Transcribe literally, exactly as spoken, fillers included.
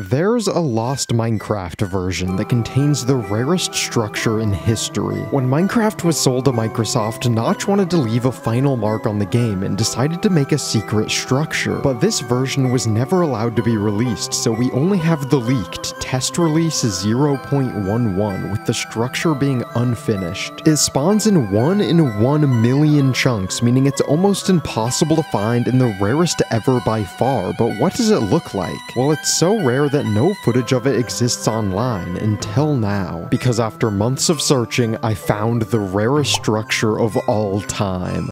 There's a lost Minecraft version that contains the rarest structure in history. When Minecraft was sold to Microsoft, Notch wanted to leave a final mark on the game and decided to make a secret structure, but this version was never allowed to be released, so we only have the leaked test release zero point one one with the structure being unfinished. It spawns in one in one million chunks, meaning it's almost impossible to find and the rarest ever by far, but what does it look like? Well, it's so rare that no footage of it exists online until now, because after months of searching, I found the rarest structure of all time.